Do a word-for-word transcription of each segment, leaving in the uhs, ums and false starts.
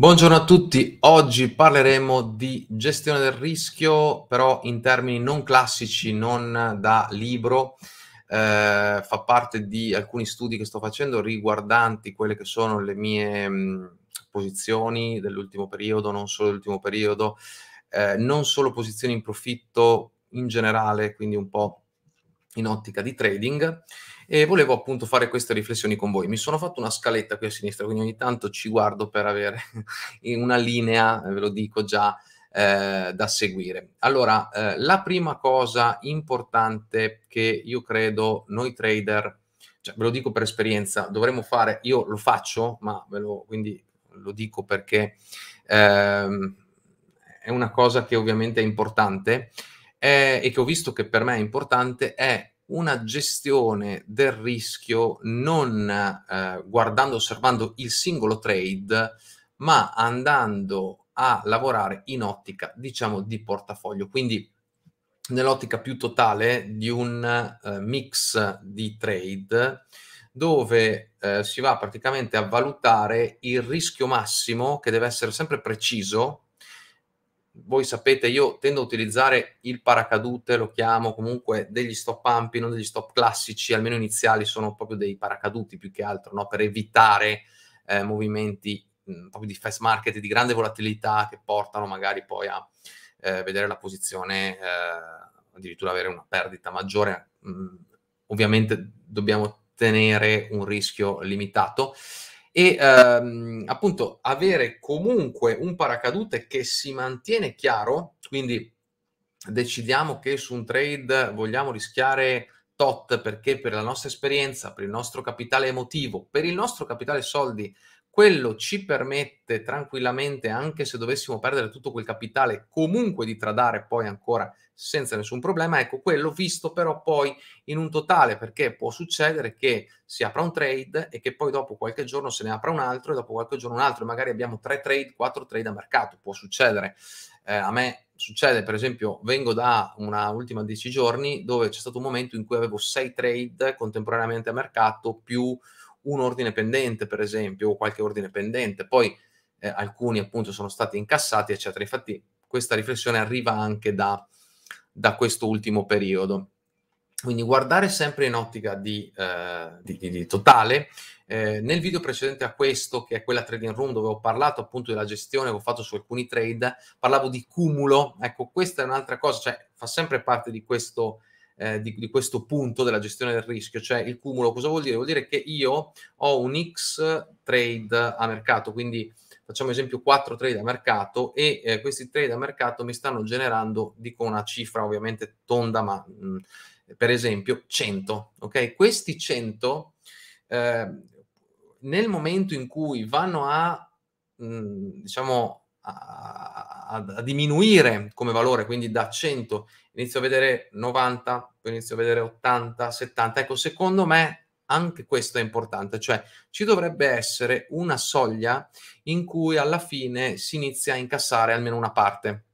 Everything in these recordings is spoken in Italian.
Buongiorno a tutti, oggi parleremo di gestione del rischio, però in termini non classici, non da libro. Eh, fa parte di alcuni studi che sto facendo riguardanti quelle che sono le mie mh, posizioni dell'ultimo periodo, non solo dell'ultimo periodo, eh, non solo posizioni in profitto in generale, quindi un po' in ottica di trading, e volevo appunto fare queste riflessioni con voi. Mi sono fatto una scaletta qui a sinistra, quindi ogni tanto ci guardo per avere una linea, ve lo dico già, eh, da seguire. Allora, eh, la prima cosa importante che io credo noi trader, cioè ve lo dico per esperienza, dovremmo fare, io lo faccio, ma ve lo, quindi lo dico perché eh, è una cosa che ovviamente è importante è, e che ho visto che per me è importante, è una gestione del rischio non eh, guardando, osservando il singolo trade, ma andando a lavorare in ottica, diciamo, di portafoglio. Quindi nell'ottica più totale di un eh, mix di trade, dove eh, si va praticamente a valutare il rischio massimo, che deve essere sempre preciso. Voi sapete, io tendo a utilizzare il paracadute, lo chiamo comunque degli stop ampi, non degli stop classici, almeno iniziali, sono proprio dei paracaduti più che altro, no? Per evitare eh, movimenti mh, proprio di fast market, di grande volatilità, che portano magari poi a eh, vedere la posizione, eh, addirittura avere una perdita maggiore. Mh, ovviamente dobbiamo tenere un rischio limitato. E ehm, appunto avere comunque un paracadute che si mantiene chiaro, quindi decidiamo che su un trade vogliamo rischiare tot perché per la nostra esperienza, per il nostro capitale emotivo, per il nostro capitale soldi, quello ci permette tranquillamente, anche se dovessimo perdere tutto quel capitale, comunque di tradare poi ancora senza nessun problema. Ecco, quello visto però poi in un totale, perché può succedere che si apra un trade e che poi dopo qualche giorno se ne apra un altro e dopo qualche giorno un altro, e magari abbiamo tre trade, quattro trade a mercato, può succedere. Eh, a me succede, per esempio, vengo da una ultima dieci giorni dove c'è stato un momento in cui avevo sei trade contemporaneamente a mercato più un ordine pendente, per esempio, o qualche ordine pendente, poi eh, alcuni appunto sono stati incassati, eccetera. Infatti questa riflessione arriva anche da, da questo ultimo periodo. Quindi guardare sempre in ottica di, eh, di, di, di totale. Eh, nel video precedente a questo, che è quella Trading Room, dove ho parlato appunto della gestione che ho fatto su alcuni trade, parlavo di cumulo. Ecco, questa è un'altra cosa, cioè fa sempre parte di questo Di, di questo punto della gestione del rischio, cioè il cumulo. Cosa vuol dire? Vuol dire che io ho un X trade a mercato, quindi facciamo esempio quattro trade a mercato, e eh, questi trade a mercato mi stanno generando, dico una cifra ovviamente tonda, ma mh, per esempio cento, ok? Questi cento eh, nel momento in cui vanno a, mh, diciamo, a, a, a diminuire come valore, quindi da cento inizio a vedere novanta, poi inizio a vedere ottanta, settanta. Ecco, secondo me anche questo è importante, cioè ci dovrebbe essere una soglia in cui alla fine si inizia a incassare almeno una parte.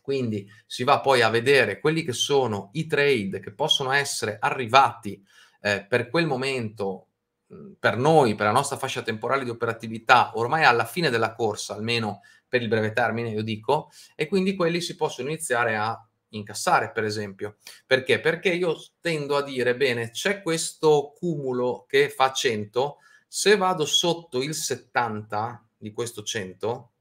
Quindi si va poi a vedere quelli che sono i trade che possono essere arrivati eh, per quel momento, per noi, per la nostra fascia temporale di operatività, ormai alla fine della corsa, almeno per il breve termine, io dico, e quindi quelli si possono iniziare a incassare, per esempio. Perché? Perché io tendo a dire, bene, c'è questo cumulo che fa cento, se vado sotto il settanta di questo cento,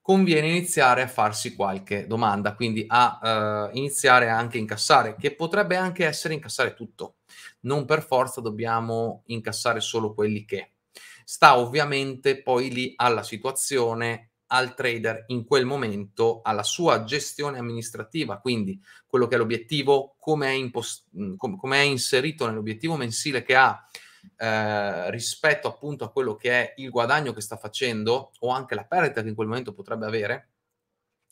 conviene iniziare a farsi qualche domanda, quindi a eh, iniziare anche a incassare, che potrebbe anche essere incassare tutto. Non per forza dobbiamo incassare solo quelli che. Sta ovviamente poi lì alla situazione, al trader in quel momento, alla sua gestione amministrativa, quindi quello che è l'obiettivo, come è, impost- com- è inserito nell'obiettivo mensile che ha, eh, rispetto appunto a quello che è il guadagno che sta facendo o anche la perdita che in quel momento potrebbe avere,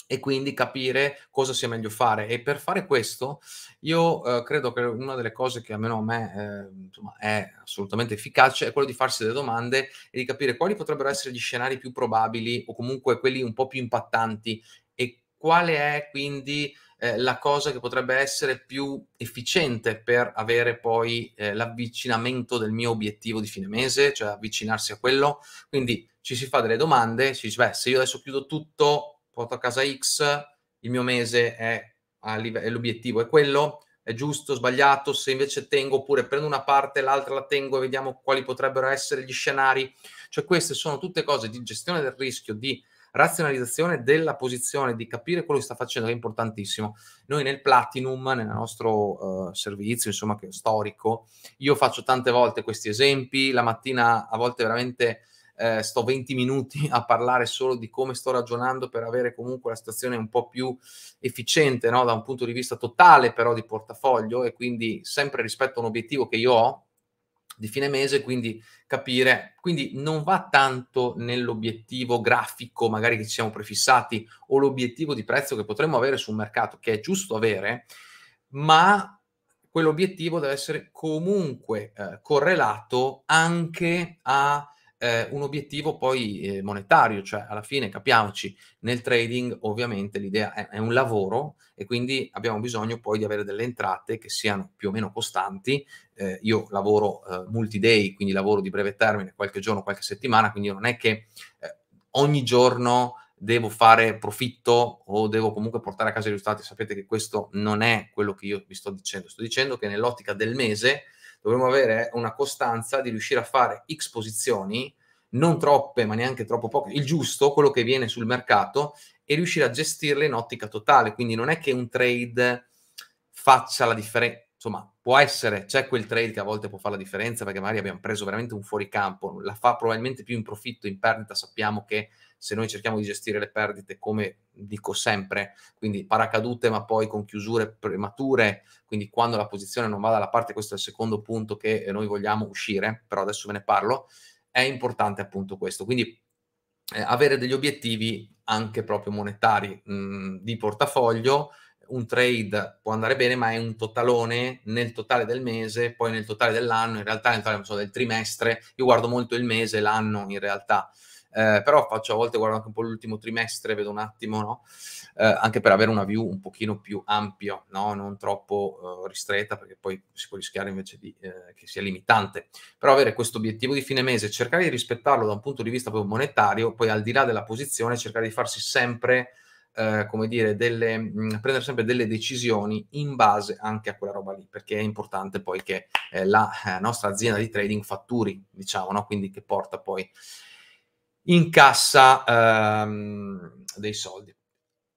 e quindi capire cosa sia meglio fare. E per fare questo io eh, credo che una delle cose che almeno a me eh, insomma, è assolutamente efficace è quello di farsi delle domande e di capire quali potrebbero essere gli scenari più probabili, o comunque quelli un po' più impattanti, e quale è quindi eh, la cosa che potrebbe essere più efficiente per avere poi eh, l'avvicinamento del mio obiettivo di fine mese, cioè avvicinarsi a quello. Quindi ci si fa delle domande, si dice, beh, se io adesso chiudo tutto, porto a casa X, il mio mese è, l'obiettivo è quello, è giusto, sbagliato, se invece tengo, oppure prendo una parte, l'altra la tengo e vediamo quali potrebbero essere gli scenari. Cioè queste sono tutte cose di gestione del rischio, di razionalizzazione della posizione, di capire quello che sta facendo, che è importantissimo. Noi nel Platinum, nel nostro uh, servizio, insomma, che è storico, io faccio tante volte questi esempi, la mattina a volte veramente eh, sto venti minuti a parlare solo di come sto ragionando per avere comunque la situazione un po' più efficiente, no? Da un punto di vista totale però di portafoglio, e quindi sempre rispetto a un obiettivo che io ho di fine mese, quindi capire, quindi non va tanto nell'obiettivo grafico magari che ci siamo prefissati o l'obiettivo di prezzo che potremmo avere sul mercato, che è giusto avere, ma quell'obiettivo deve essere comunque eh, correlato anche a eh, un obiettivo poi eh, monetario, cioè alla fine capiamoci, nel trading ovviamente l'idea è, è un lavoro e quindi abbiamo bisogno poi di avere delle entrate che siano più o meno costanti. Eh, io lavoro eh, multi-day, quindi lavoro di breve termine, qualche giorno, qualche settimana, quindi non è che eh, ogni giorno devo fare profitto o devo comunque portare a casa i risultati. Sapete che questo non è quello che io vi sto dicendo, sto dicendo che nell'ottica del mese dovremmo avere una costanza di riuscire a fare X posizioni, non troppe ma neanche troppo poche, il giusto, quello che viene sul mercato, e riuscire a gestirle in ottica totale. Quindi non è che un trade faccia la differenza, insomma può essere, c'è quel trade che a volte può fare la differenza perché magari abbiamo preso veramente un fuoricampo, la fa probabilmente più in profitto, in perdita sappiamo che se noi cerchiamo di gestire le perdite, come dico sempre, quindi paracadute ma poi con chiusure premature, quindi quando la posizione non va dalla parte, questo è il secondo punto che noi vogliamo uscire, però adesso ve ne parlo, è importante appunto questo, quindi eh, avere degli obiettivi anche proprio monetari mh, di portafoglio. Un trade può andare bene, ma è un totalone nel totale del mese, poi nel totale dell'anno, in realtà nel totale del trimestre, io guardo molto il mese, l'anno in realtà, eh, però faccio a volte, guardo anche un po' l'ultimo trimestre, vedo un attimo, no? Eh, anche per avere una view un pochino più ampia, no? Non troppo eh, ristretta, perché poi si può rischiare invece di, eh, che sia limitante, però avere questo obiettivo di fine mese, cercare di rispettarlo da un punto di vista proprio monetario, poi al di là della posizione cercare di farsi sempre Uh, come dire, delle, mh, prendere sempre delle decisioni in base anche a quella roba lì, perché è importante poi che eh, la eh, nostra azienda di trading fatturi, diciamo, no? Quindi che porta poi in cassa ehm, dei soldi.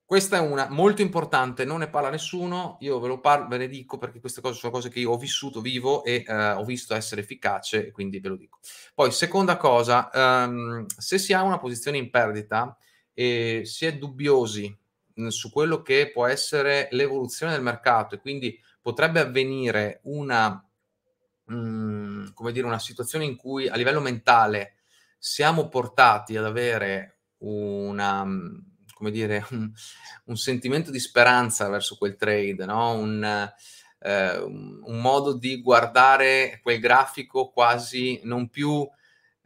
Questa è una molto importante, non ne parla nessuno, io ve lo parlo, ve ne dico perché queste cose sono cose che io ho vissuto, vivo e eh, ho visto essere efficace, e quindi ve lo dico. Poi, seconda cosa, ehm, se si ha una posizione in perdita, e si è dubbiosi su quello che può essere l'evoluzione del mercato e quindi potrebbe avvenire una, mh, come dire, una situazione in cui a livello mentale siamo portati ad avere una, come dire, un, un sentimento di speranza verso quel trade, no? un, eh, un modo di guardare quel grafico quasi non più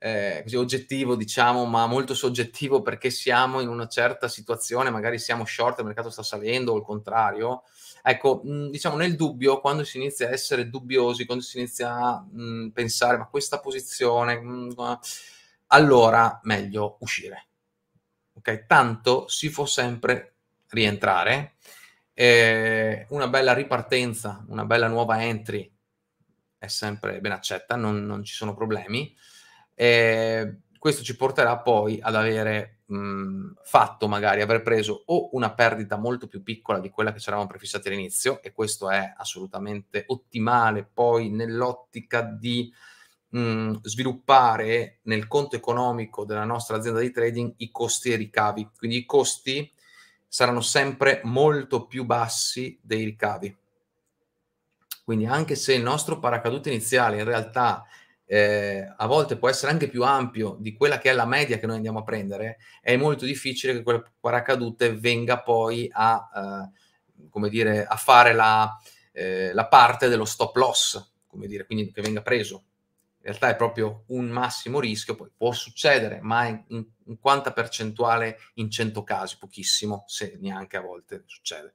Eh, così oggettivo, diciamo, ma molto soggettivo, perché siamo in una certa situazione, magari siamo short, il mercato sta salendo o il contrario. Ecco, mh, diciamo nel dubbio, quando si inizia a essere dubbiosi, quando si inizia a mh, pensare ma questa posizione, mh, allora meglio uscire. Ok, tanto si può sempre rientrare. Eh, una bella ripartenza, una bella nuova entry è sempre ben accetta, non, non ci sono problemi. Eh, questo ci porterà poi ad avere mh, fatto magari, aver preso o una perdita molto più piccola di quella che ci eravamo prefissati all'inizio, e questo è assolutamente ottimale poi nell'ottica di mh, sviluppare nel conto economico della nostra azienda di trading i costi e i ricavi, quindi i costi saranno sempre molto più bassi dei ricavi, quindi anche se il nostro paracadute iniziale in realtà Eh, a volte può essere anche più ampio di quella che è la media che noi andiamo a prendere, è molto difficile che quel paracadute venga poi a, eh, come dire, a fare la, eh, la parte dello stop loss, come dire, quindi che venga preso. In realtà è proprio un massimo rischio, poi può succedere, ma in, in quanta percentuale in cento casi? Pochissimo, se neanche a volte succede.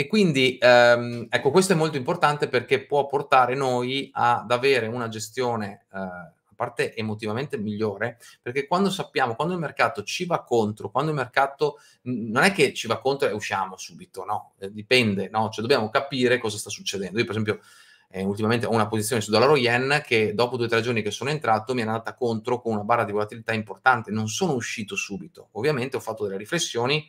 E quindi, ehm, ecco, questo è molto importante perché può portare noi ad avere una gestione eh, parte emotivamente migliore, perché quando sappiamo, quando il mercato ci va contro, quando il mercato non è che ci va contro e usciamo subito, no, eh, dipende, no, cioè dobbiamo capire cosa sta succedendo. Io per esempio eh, ultimamente ho una posizione su dollaro yen che dopo due o tre giorni che sono entrato mi è andata contro con una barra di volatilità importante, non sono uscito subito, ovviamente ho fatto delle riflessioni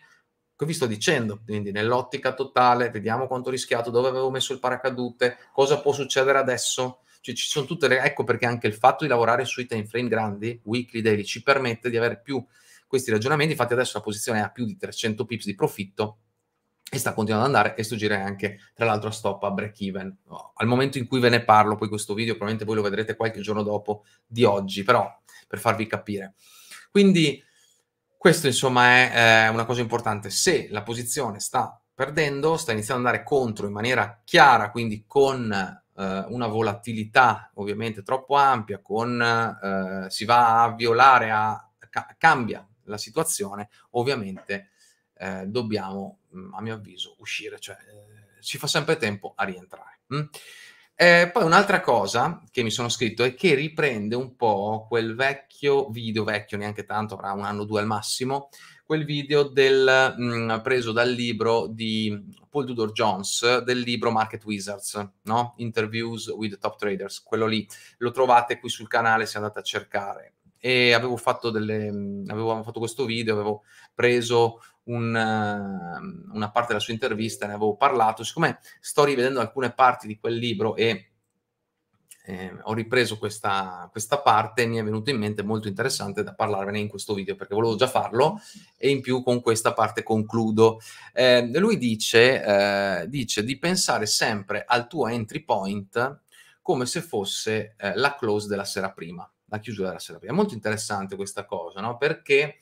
che vi sto dicendo, quindi nell'ottica totale, vediamo quanto ho rischiato, dove avevo messo il paracadute, cosa può succedere adesso, cioè, ci sono tutte le... Ecco perché anche il fatto di lavorare sui time frame grandi, weekly, daily, ci permette di avere più questi ragionamenti. Infatti adesso la posizione ha più di trecento pips di profitto e sta continuando ad andare, e sto girando anche, tra l'altro, a stop a break even. Oh, al momento in cui ve ne parlo, poi questo video probabilmente voi lo vedrete qualche giorno dopo di oggi, però per farvi capire. Quindi... questo insomma è eh, una cosa importante. Se la posizione sta perdendo, sta iniziando ad andare contro in maniera chiara, quindi con eh, una volatilità ovviamente troppo ampia, con eh, si va a violare, a, ca cambia la situazione, ovviamente eh, dobbiamo, a mio avviso, uscire, cioè eh, ci fa sempre tempo a rientrare. Mm? Eh, poi un'altra cosa che mi sono scritto è che riprende un po' quel vecchio video, vecchio neanche tanto, avrà un anno o due al massimo, quel video del, mh, preso dal libro di Paul Tudor Jones, del libro Market Wizards, no? Interviews with the Top Traders, quello lì, lo trovate qui sul canale se andate a cercare. E avevo fatto, delle, mh, avevo fatto questo video, avevo preso... una parte della sua intervista, ne avevo parlato, siccome sto rivedendo alcune parti di quel libro e eh, ho ripreso questa, questa parte, mi è venuto in mente molto interessante da parlarvene in questo video, perché volevo già farlo e in più con questa parte concludo. Eh, lui dice, eh, dice di pensare sempre al tuo entry point come se fosse eh, la close della sera prima, la chiusura della sera prima. È molto interessante questa cosa, no? Perché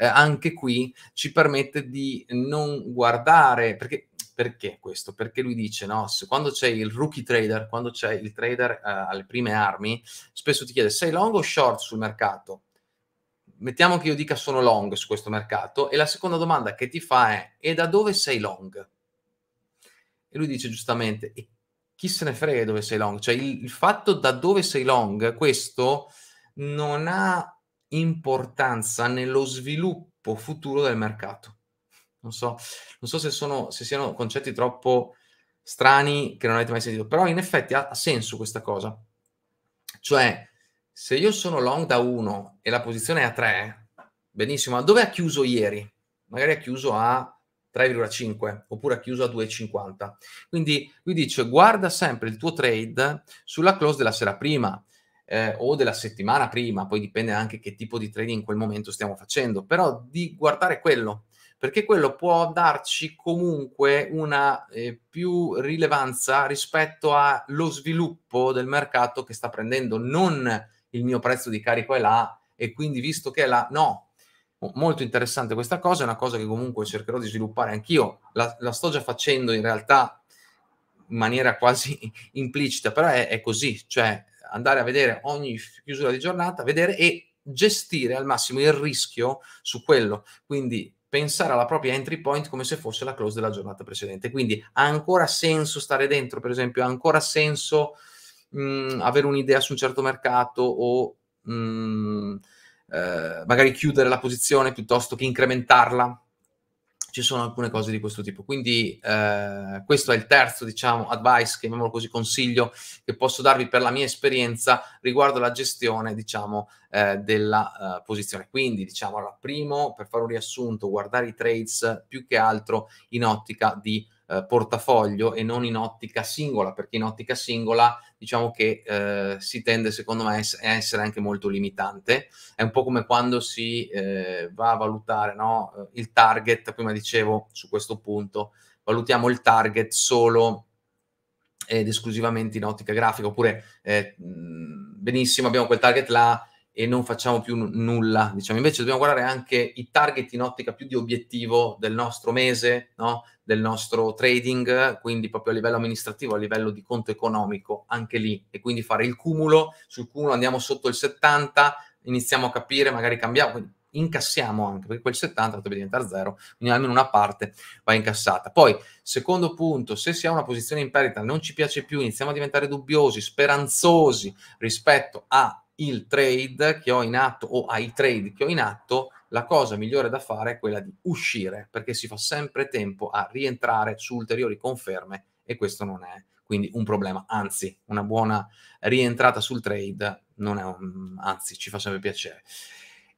eh, anche qui ci permette di non guardare, perché, perché questo? Perché lui dice, no, se, quando c'è il rookie trader, quando c'è il trader eh, alle prime armi, spesso ti chiede, sei long o short sul mercato? Mettiamo che io dica sono long su questo mercato, e la seconda domanda che ti fa è, e da dove sei long? E lui dice giustamente, e chi se ne frega dove sei long? Cioè il, il fatto da dove sei long, questo... non ha importanza nello sviluppo futuro del mercato. Non so, non so se, sono, se siano concetti troppo strani che non avete mai sentito, però in effetti ha senso questa cosa. Cioè, se io sono long da uno e la posizione è a tre, benissimo, ma dove ha chiuso ieri? Magari ha chiuso a tre virgola cinque oppure ha chiuso a due virgola cinquanta. Quindi lui dice, guarda sempre il tuo trade sulla close della sera prima, Eh, o della settimana prima, poi dipende anche che tipo di trading in quel momento stiamo facendo, però di guardare quello, perché quello può darci comunque una eh, più rilevanza rispetto allo sviluppo del mercato che sta prendendo, non il mio prezzo di carico è là e quindi visto che è là, no. Molto interessante questa cosa, è una cosa che comunque cercherò di sviluppare anch'io, la, la sto già facendo in realtà in maniera quasi implicita, però è, è così, cioè andare a vedere ogni chiusura di giornata, vedere e gestire al massimo il rischio su quello. Quindi pensare alla propria entry point come se fosse la close della giornata precedente. Quindi ha ancora senso stare dentro, per esempio, ha ancora senso mh, avere un'idea su un certo mercato o mh, eh, magari chiudere la posizione piuttosto che incrementarla. Ci sono alcune cose di questo tipo, quindi eh, questo è il terzo, diciamo, advice, chiamiamolo così, consiglio che posso darvi per la mia esperienza riguardo la gestione, diciamo, eh, della eh, posizione. Quindi, diciamo, allora, primo, per fare un riassunto, guardare i trades più che altro in ottica di eh, portafoglio e non in ottica singola, perché in ottica singola, diciamo che eh, si tende, secondo me, a essere anche molto limitante. È un po' come quando si eh, va a valutare, no, il target, prima dicevo su questo punto, valutiamo il target solo ed esclusivamente in ottica grafica, oppure eh, benissimo, abbiamo quel target là e non facciamo più nulla, diciamo. Invece dobbiamo guardare anche i target in ottica più di obiettivo del nostro mese, no? Del nostro trading, quindi proprio a livello amministrativo, a livello di conto economico, anche lì. E quindi fare il cumulo, sul cumulo andiamo sotto il settanta, iniziamo a capire, magari cambiamo, incassiamo anche, perché quel settanta potrebbe diventare zero, quindi almeno una parte va incassata. Poi, secondo punto, se si ha una posizione in perdita, non ci piace più, iniziamo a diventare dubbiosi, speranzosi rispetto a il trade che ho in atto o ai trade che ho in atto, la cosa migliore da fare è quella di uscire, perché si fa sempre tempo a rientrare su ulteriori conferme e questo non è quindi un problema, anzi una buona rientrata sul trade non è un, anzi ci fa sempre piacere.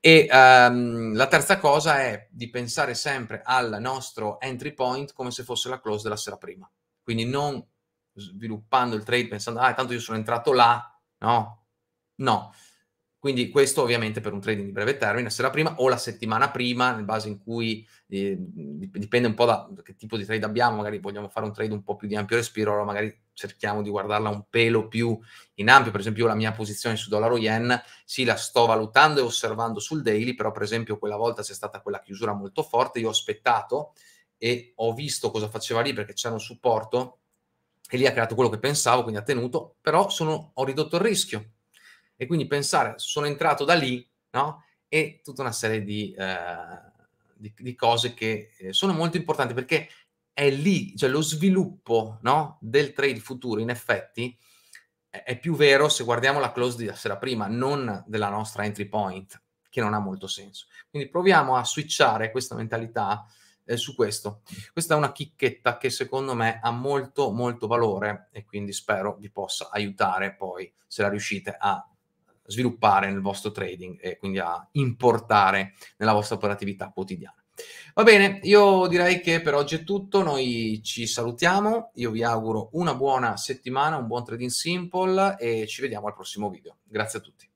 E um, la terza cosa è di pensare sempre al nostro entry point come se fosse la close della sera prima, quindi non sviluppando il trade pensando ah tanto io sono entrato là, no, no. Quindi questo ovviamente per un trading di breve termine, la sera prima o la settimana prima, nel base in cui eh, dipende un po' da che tipo di trade abbiamo, magari vogliamo fare un trade un po' più di ampio respiro, allora magari cerchiamo di guardarla un pelo più in ampio, per esempio la mia posizione su dollaro yen, sì la sto valutando e osservando sul daily, però per esempio quella volta c'è stata quella chiusura molto forte, io ho aspettato e ho visto cosa faceva lì perché c'era un supporto e lì ha creato quello che pensavo, quindi ha tenuto, però sono, ho ridotto il rischio. E quindi pensare, sono entrato da lì, no? E tutta una serie di, eh, di, di cose che sono molto importanti, perché è lì, cioè lo sviluppo, no? Del trade futuro, in effetti, è, è più vero se guardiamo la close della sera prima, non della nostra entry point, che non ha molto senso. Quindi proviamo a switchare questa mentalità eh, su questo. Questa è una chicchetta che secondo me ha molto, molto valore e quindi spero vi possa aiutare poi, se la riuscite a sviluppare nel vostro trading e quindi a importare nella vostra operatività quotidiana. Va bene, io direi che per oggi è tutto, noi ci salutiamo, io vi auguro una buona settimana, un buon trading simple e ci vediamo al prossimo video. Grazie a tutti.